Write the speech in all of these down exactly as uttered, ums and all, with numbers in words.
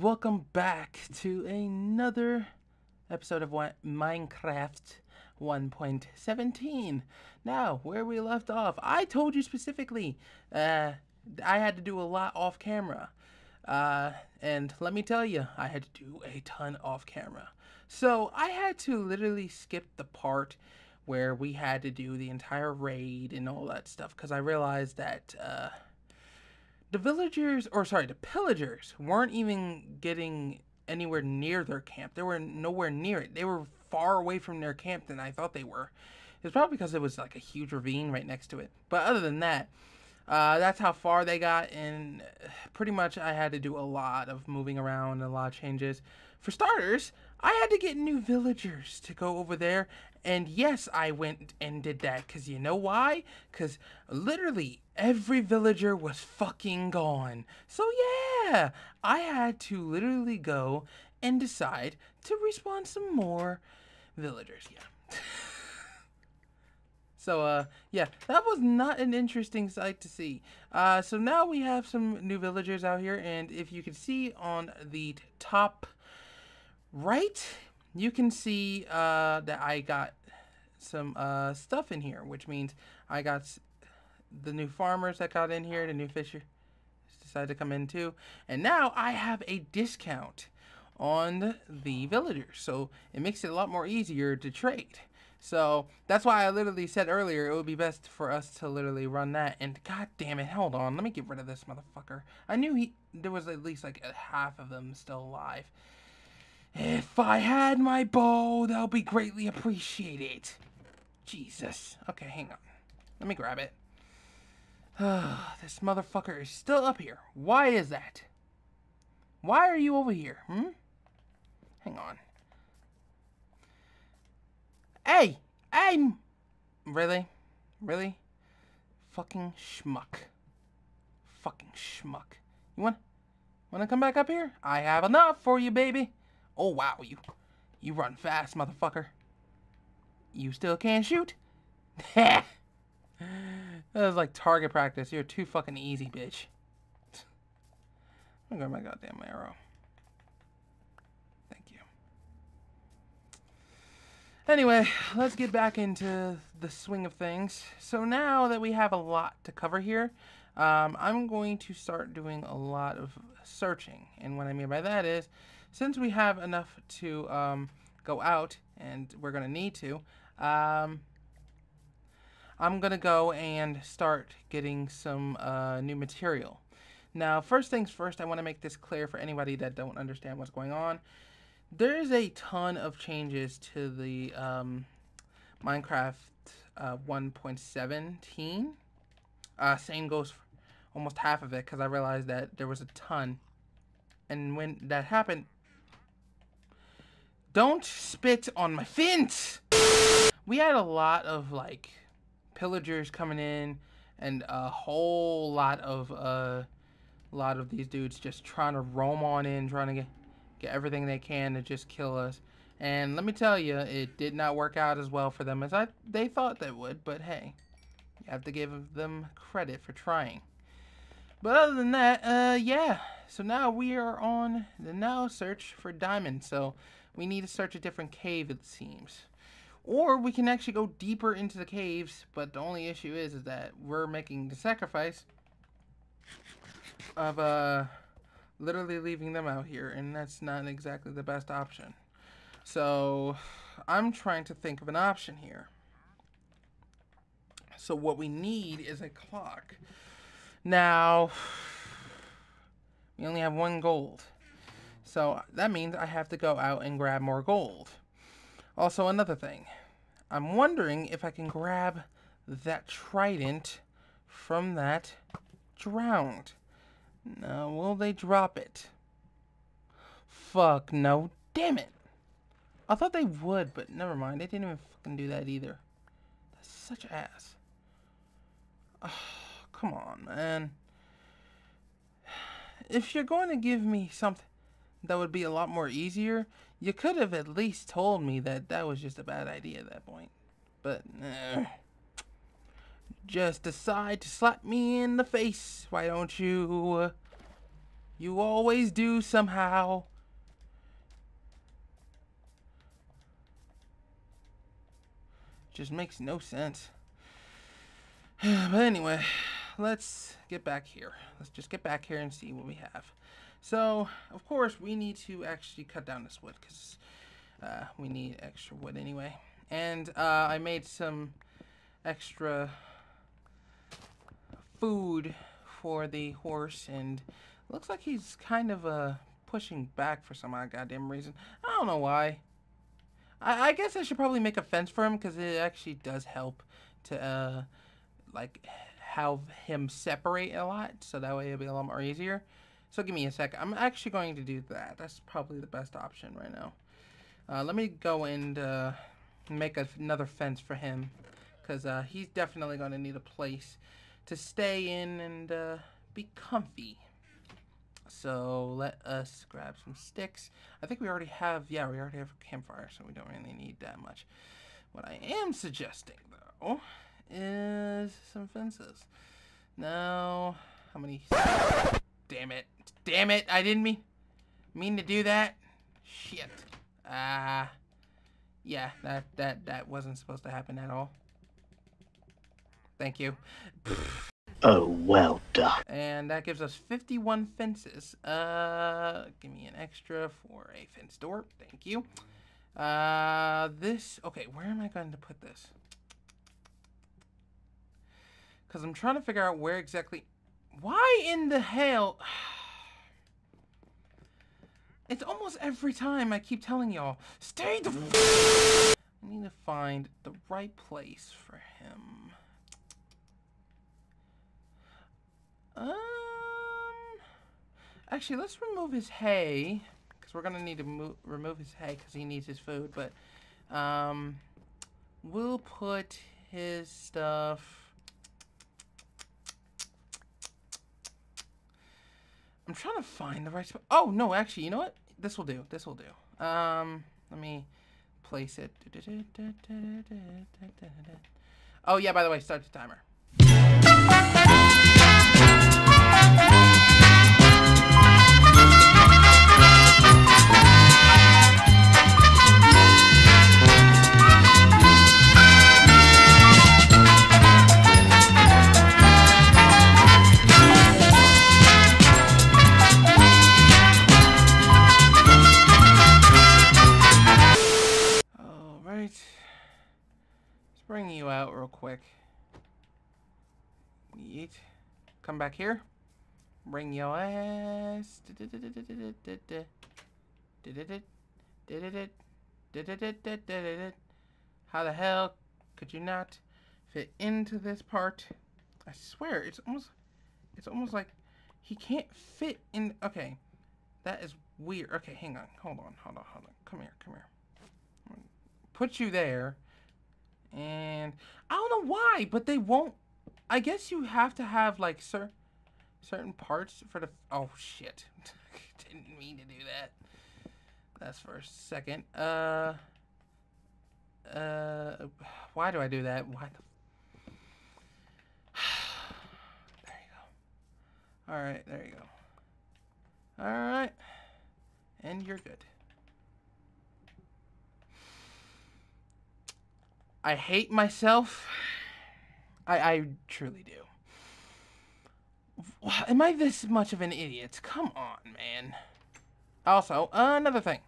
good, welcome back to another episode of Minecraft one point seventeen. Now, where we left off, I told you specifically, uh, I had to do a lot off camera. Uh, and let me tell you, I had to do a ton off camera. So I had to literally skip the part where we had to do the entire raid and all that stuff, because I realized that uh, the villagers, or sorry, the pillagers weren't even getting anywhere near their camp. They were nowhere near it. They were far away from their camp than I thought they were. It's probably because it was like a huge ravine right next to it. But other than that, uh, that's how far they got, and pretty much I had to do a lot of moving around and a lot of changes. For starters, I had to get new villagers to go over there, and yes, I went and did that, because you know why? Because literally every villager was fucking gone. So yeah, I had to literally go and decide to respawn some more villagers, yeah. So, uh, yeah, that was not an interesting sight to see. Uh, so now we have some new villagers out here, and if you can see on the top right, you can see uh, that I got some uh, stuff in here, which means I got the new farmers that got in here, the new fishers decided to come in too, and now I have a discount on the villagers, so it makes it a lot more easier to trade. So that's why I literally said earlier it would be best for us to literally run that. And god damn it, hold on, let me get rid of this motherfucker. I knew he there was at least like a half of them still alive. If I had my bow, that'll be greatly appreciated. Jesus. Okay, hang on. Let me grab it. This motherfucker is still up here. Why is that? Why are you over here? Hmm? Hang on. Hey! I'm... Really? Really? Fucking schmuck. Fucking schmuck. You want... Want to come back up here? I have enough for you, baby. Oh, wow, you you run fast, motherfucker. You still can't shoot? That was like target practice. You're too fucking easy, bitch. I'm gonna grab my goddamn arrow. Thank you. Anyway, let's get back into the swing of things. So now that we have a lot to cover here, um, I'm going to start doing a lot of searching. And what I mean by that is, since we have enough to um, go out, and we're going to need to, um, I'm going to go and start getting some uh, new material. Now, first things first, I want to make this clear for anybody that don't understand what's going on. There is a ton of changes to the um, Minecraft uh, one point seventeen. Uh, same goes for almost half of it, because I realized that there was a ton. And when that happened... Don't spit on my fence! We had a lot of, like, pillagers coming in, and a whole lot of, uh, lot of these dudes just trying to roam on in, trying to get, get everything they can to just kill us. And let me tell you, it did not work out as well for them as I, they thought they would, but hey, you have to give them credit for trying. But other than that, uh, yeah. So now we are on the now search for diamonds. So we need to search a different cave, it seems. Or we can actually go deeper into the caves, but the only issue is, is that we're making the sacrifice of uh, literally leaving them out here, and that's not exactly the best option. So I'm trying to think of an option here. So what we need is a clock. Now, we only have one gold. So that means I have to go out and grab more gold. Also, another thing. I'm wondering if I can grab that trident from that drowned. Now, will they drop it? Fuck no. Damn it. I thought they would, but never mind. They didn't even fucking do that either. That's such ass. Ugh. Come on, man. If you're going to give me something that would be a lot more easier, you could have at least told me that that was just a bad idea at that point. But, uh, just decide to slap me in the face. Why don't you? You always do somehow. Just makes no sense. But anyway, let's get back here. Let's just get back here and see what we have. So, of course, we need to actually cut down this wood because uh, we need extra wood anyway. And uh, I made some extra food for the horse, and it looks like he's kind of uh, pushing back for some odd goddamn reason. I don't know why. I, I guess I should probably make a fence for him because it actually does help to uh, like have him separate a lot, so that way it'll be a lot more easier. So give me a sec. I'm actually going to do that. That's probably the best option right now. Uh, let me go and uh, make a, another fence for him, because uh, he's definitely going to need a place to stay in and uh, be comfy. So let us grab some sticks. I think we already have, yeah, we already have a campfire, so we don't really need that much. What I am suggesting, though, is some fences. Now, how many... Damn it. Damn it. I didn't mean, mean to do that. Shit. Ah. Uh, yeah, that, that, that wasn't supposed to happen at all. Thank you. Oh, well done. And that gives us fifty-one fences. Uh, give me an extra for a fence door. Thank you. Uh, this, okay, where am I going to put this? Because I'm trying to figure out where exactly... Why in the hell? It's almost every time I keep telling y'all, stay the f- I need to find the right place for him. Um, actually, let's remove his hay, because we're going to need to move, remove his hay because he needs his food, but um, we'll put his stuff... I'm trying to find the right spot. Oh, no, actually, you know what? This will do. This will do. Um, let me place it. Oh, yeah, by the way, start the timer. Bring you out real quick. Yeet. Come back here. Bring your ass. How the hell could you not fit into this part? I swear, it's almost, it's almost like he can't fit in. Okay, that is weird. Okay, hang on. Hold on. Hold on. Hold on. Come here. Come here. Put you there. And I don't know why, but they won't. I guess you have to have like cer certain parts for the. Oh shit! Didn't mean to do that. That's for a second. Uh. Uh. Why do I do that? Why the? There you go. All right, there you go. All right, and you're good. I hate myself. I, I truly do. Am I this much of an idiot? Come on, man. Also, uh, another thing.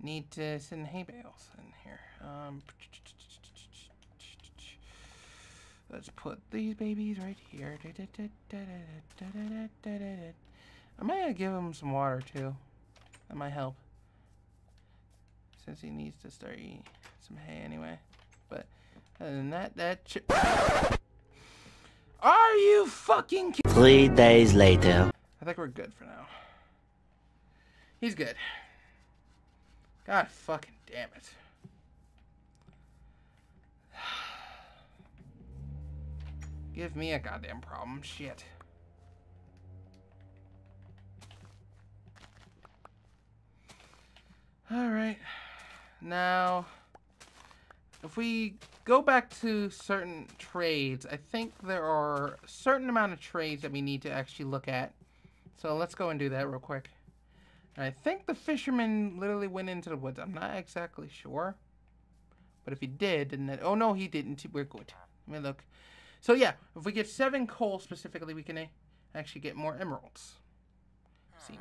Need to send hay bales in here. Um, let's put these babies right here. I might give him some water, too. That might help. Since he needs to start eating some hay anyway. But other than that, that are you fucking kidding? Three days later. I think we're good for now. He's good. God fucking damn it. Give me a goddamn problem, shit. All right. Now, if we go back to certain trades, I think there are a certain amount of trades that we need to actually look at So let's go and do that real quick. And I think the fisherman literally went into the woods. I'm not exactly sure. But if he did, then that, oh no, he didn't. We're good. Let me look. So yeah, if we get seven coal specifically, we can actually get more emeralds. Seems.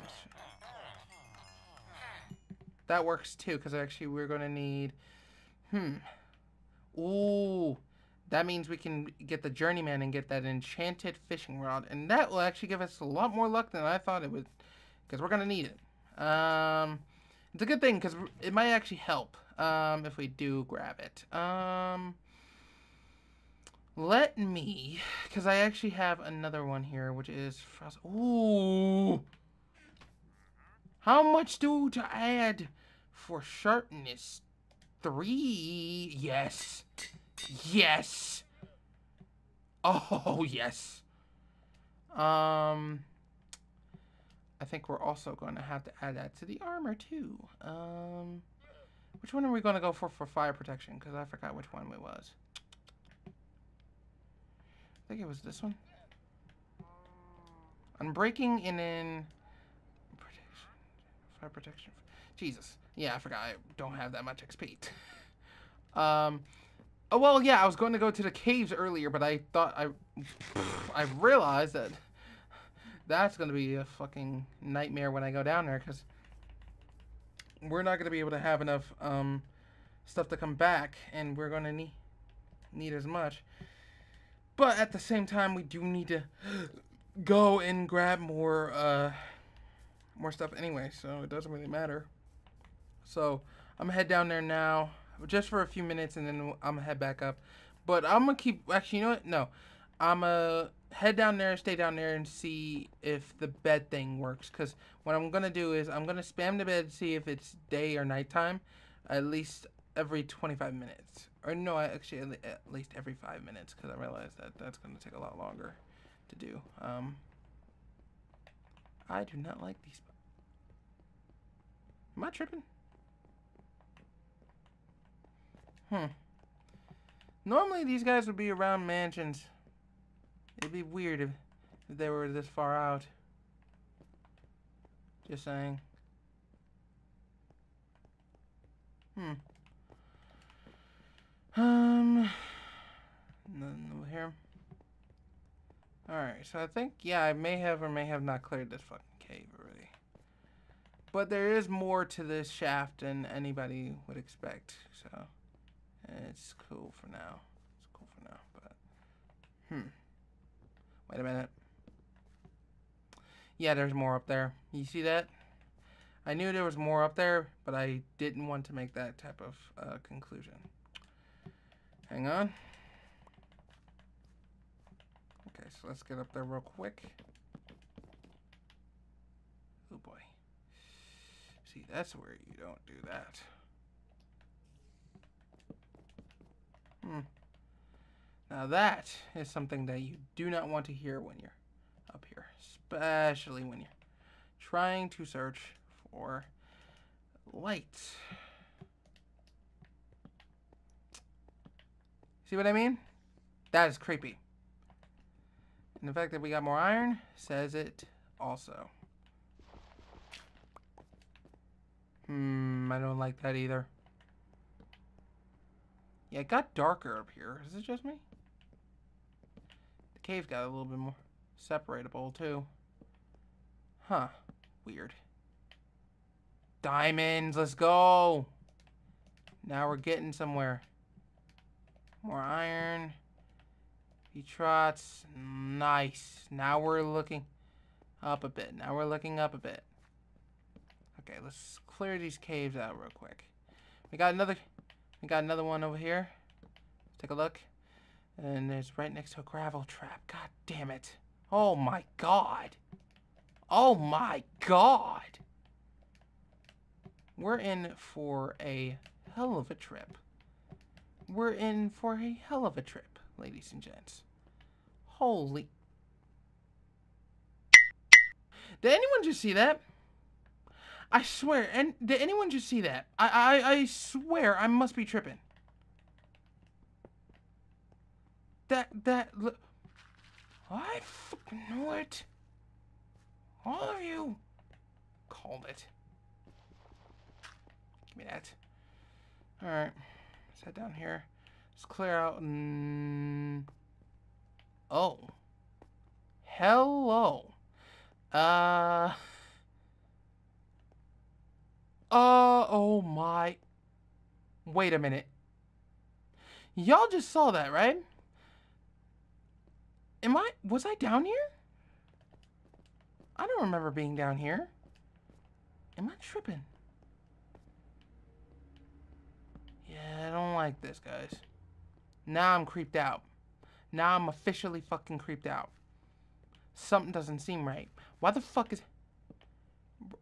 That works too, because actually we're going to need... Hmm. Ooh. That means we can get the journeyman and get that enchanted fishing rod. And that will actually give us a lot more luck than I thought it would. Because we're going to need it. Um, it's a good thing, because it might actually help um, if we do grab it. Um, let me... Because I actually have another one here, which is... Frost. Ooh! How much do to add for sharpness? Three. Yes. Yes. Oh, yes. Um, I think we're also going to have to add that to the armor, too. Um, which one are we going to go for for fire protection? Because I forgot which one it was. I think it was this one. Unbreaking and then... Fire protection. Jesus. Yeah, I forgot. I don't have that much X P. um, oh, well, yeah, I was going to go to the caves earlier, but I thought I... I realized that that's going to be a fucking nightmare when I go down there, because we're not going to be able to have enough um, stuff to come back, and we're going to need, need as much. But at the same time, we do need to go and grab more... Uh, more stuff anyway, so it doesn't really matter. So I'm gonna head down there now just for a few minutes, and then I'm gonna head back up. But I'm gonna keep, actually, you know what, no, I'm gonna head down there, stay down there, and see if the bed thing works, because what I'm gonna do is I'm gonna spam the bed, see if it's day or nighttime, at least every twenty-five minutes, or no, actually at least every five minutes, because I realize that that's gonna take a lot longer to do. um I do not like these. Am I tripping? Hmm. Normally these guys would be around mansions. It'd be weird if they were this far out. Just saying. Hmm. Um. Nothing over here. Alright, so I think, yeah, I may have or may have not cleared this fucking cave already. But there is more to this shaft than anybody would expect, so it's cool for now. It's cool for now, but, hmm. Wait a minute. Yeah, there's more up there. You see that? I knew there was more up there, but I didn't want to make that type of uh, conclusion. Hang on. Okay, so let's get up there real quick. Oh boy. See, that's where you don't do that. Hmm. Now that is something that you do not want to hear when you're up here. Especially when you're trying to search for light. See what I mean? That is creepy. And the fact that we got more iron says it also. Hmm, I don't like that either. Yeah, it got darker up here. Is it just me? The cave got a little bit more separable too. Huh. Weird. Diamonds, let's go! Now we're getting somewhere. More iron. Trots, nice. Now we're looking up a bit. Now we're looking up a bit. Okay, let's clear these caves out real quick. We got another. We got another one over here. Take a look, and it's right next to a gravel trap. God damn it! Oh my god! Oh my god! We're in for a hell of a trip. We're in for a hell of a trip. Ladies and gents. Holy. Did anyone just see that? I swear. And did anyone just see that? I, I, I swear I must be tripping. That, that, look. I fucking know it. All of you. Called it. Give me that. Alright. Let's head down here. Let's clear out. Mm. Oh. Hello. Uh. Uh, oh my. Wait a minute. Y'all just saw that, right? Am I, was I down here? I don't remember being down here. Am I tripping? Yeah, I don't like this, guys. Now I'm creeped out. Now I'm officially fucking creeped out. Something doesn't seem right. Why the fuck is...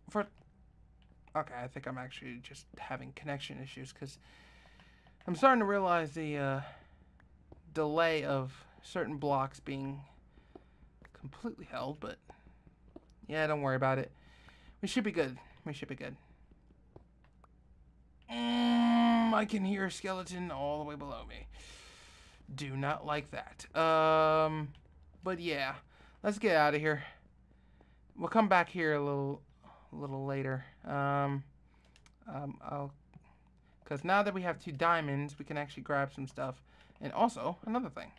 For... Okay, I think I'm actually just having connection issues because I'm starting to realize the uh, delay of certain blocks being completely held, but yeah, don't worry about it. We should be good. We should be good. Mm, I can hear a skeleton all the way below me. Do not like that. Um, but yeah, let's get out of here. We'll come back here a little... a little later. Um, um, I'll, because now that we have two diamonds, we can actually grab some stuff. And also, another thing.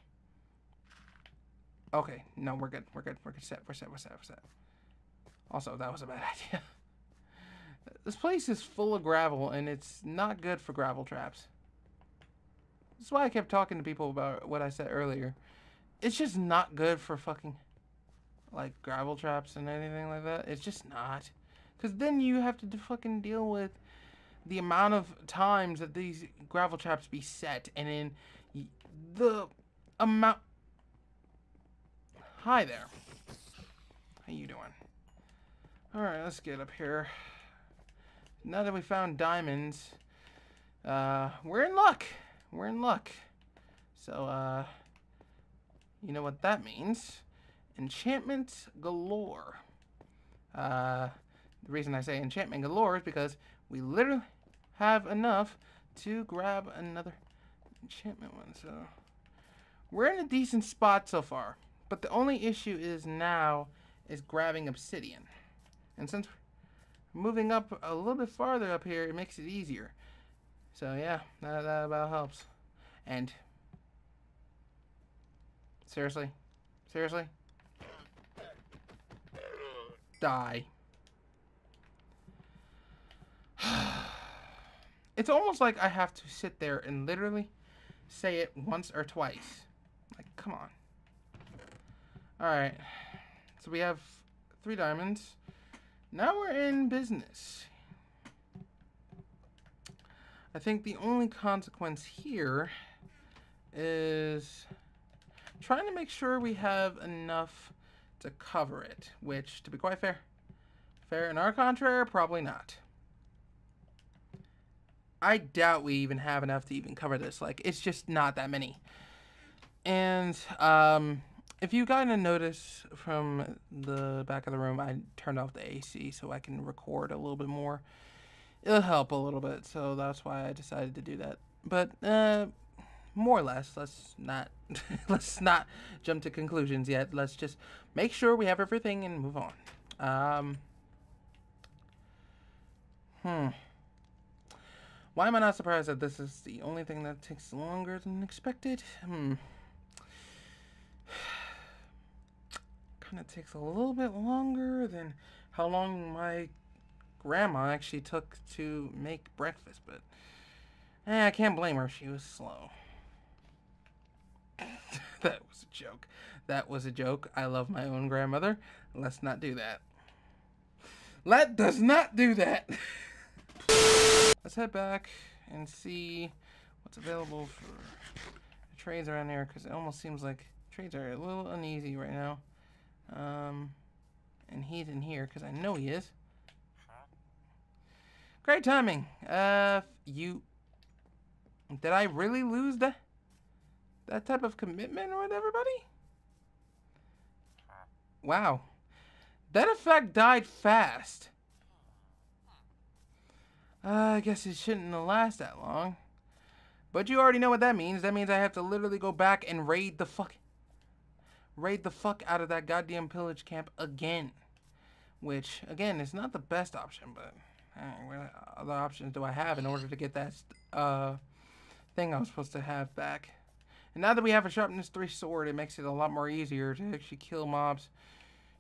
Okay, no, we're good. We're good. We're set. We're set. We're set. We're set. Also, that was a bad idea. This place is full of gravel, and it's not good for gravel traps. That's why I kept talking to people about what I said earlier. It's just not good for fucking, like, gravel traps and anything like that. It's just not. Because then you have to fucking deal with the amount of times that these gravel traps be set. And then the amount... Hi there. How you doing? Alright, let's get up here. Now that we found diamonds, uh, we're in luck. We're in luck. So, uh, you know what that means. Enchantment galore. Uh... The reason I say enchantment galore is because we literally have enough to grab another enchantment one. So we're in a decent spot so far. But the only issue is now is grabbing obsidian. And since we're moving up a little bit farther up here, it makes it easier. So yeah, that, that about helps. And seriously? Seriously? Die. It's almost like I have to sit there and literally say it once or twice. Like, come on. Alright. So we have three diamonds. Now we're in business. I think the only consequence here is trying to make sure we have enough to cover it. Which, to be quite fair, fair in our contrary, probably not. I doubt we even have enough to even cover this. Like, it's just not that many. And um, if you got a notice from the back of the room, I turned off the A C so I can record a little bit more. It'll help a little bit, so that's why I decided to do that. But uh, more or less, let's not let's not jump to conclusions yet. Let's just make sure we have everything and move on. Um, hmm. Why am I not surprised that this is the only thing that takes longer than expected? Hmm. Kind of takes a little bit longer than how long my grandma actually took to make breakfast, but eh, I can't blame her. She was slow. That was a joke. That was a joke. I love my own grandmother. Let's not do that. Let does not do that. Let's head back and see what's available for the trades around here, because it almost seems like trades are a little uneasy right now. Um, and he's in here, because I know he is. Great timing. Uh, you... Did I really lose that that type of commitment with everybody? Wow. That effect died fast. Uh, I guess it shouldn't last that long. But you already know what that means. That means I have to literally go back and raid the fuck... Raid the fuck out of that goddamn pillage camp again. which again is not the best option, but dang, what other options do I have in order to get that uh, thing I was supposed to have back? And now that we have a sharpness three sword, it makes it a lot more easier to actually kill mobs.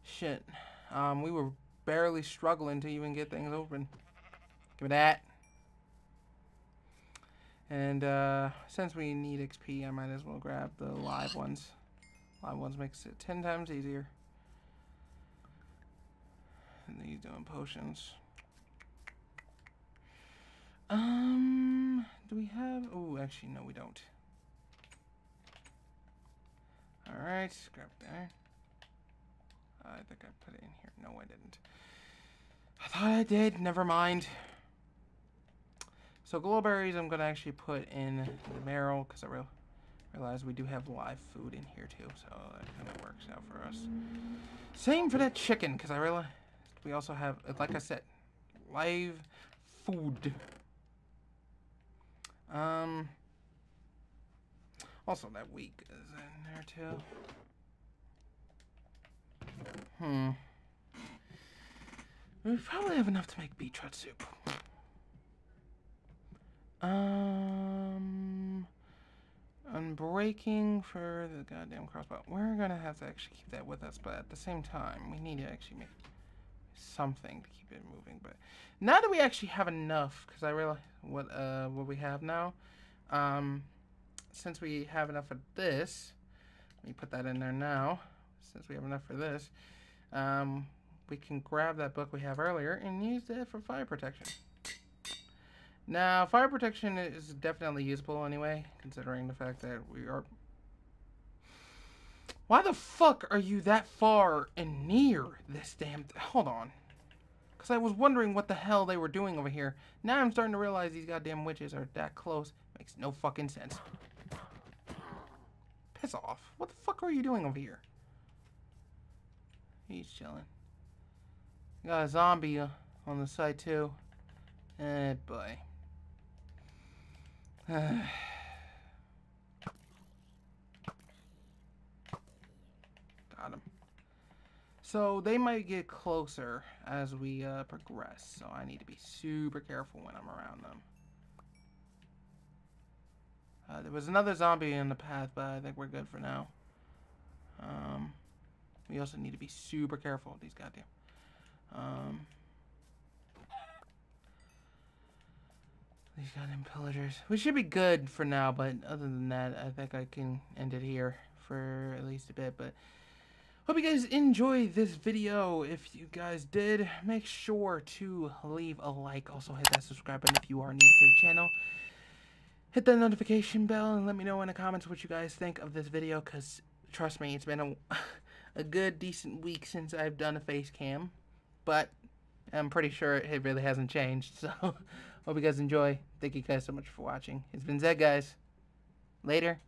Shit, um, we were barely struggling to even get things open. Give me that. And uh, since we need X P, I might as well grab the live ones. Live ones makes it ten times easier. And then he's doing potions. Um, do we have? Oh, actually, no, we don't. All right, grab there. I think I put it in here. No, I didn't. I thought I did. Never mind. So glowberries, I'm gonna actually put in the marrow because I re realized we do have live food in here too, so that kind of works out for us. Same for that chicken, because I realized we also have, like I said, live food. Um. Also, that wheat is in there too. Hmm. We probably have enough to make beetroot soup. Um, unbreaking for the goddamn crossbow. We're gonna have to actually keep that with us, but at the same time, we need to actually make something to keep it moving. But now that we actually have enough, because I realize what uh what we have now, um, since we have enough of this, let me put that in there now. Since we have enough for this, um, we can grab that book we have earlier and use that for fire protection. Now, fire protection is definitely useful anyway, considering the fact that we are... Why the fuck are you that far and near this damn... Th Hold on. Because I was wondering what the hell they were doing over here. Now I'm starting to realize these goddamn witches are that close. Makes no fucking sense. Piss off. What the fuck are you doing over here? He's chilling. Got a zombie uh, on the side, too. Eh, boy. Uh. Got him. So they might get closer as we uh, progress, so I need to be super careful when I'm around them. Uh, there was another zombie in the path, but I think we're good for now. Um, we also need to be super careful with these goddamn... Um... These goddamn pillagers. We should be good for now, but other than that, I think I can end it here for at least a bit. But hope you guys enjoyed this video. If you guys did, make sure to leave a like. Also, hit that subscribe button if you are new to the channel. Hit that notification bell and let me know in the comments what you guys think of this video. Because, trust me, it's been a, a good, decent week since I've done a face cam. But I'm pretty sure it really hasn't changed, so... Hope you guys enjoy. Thank you guys so much for watching. It's been Zed, guys. Later.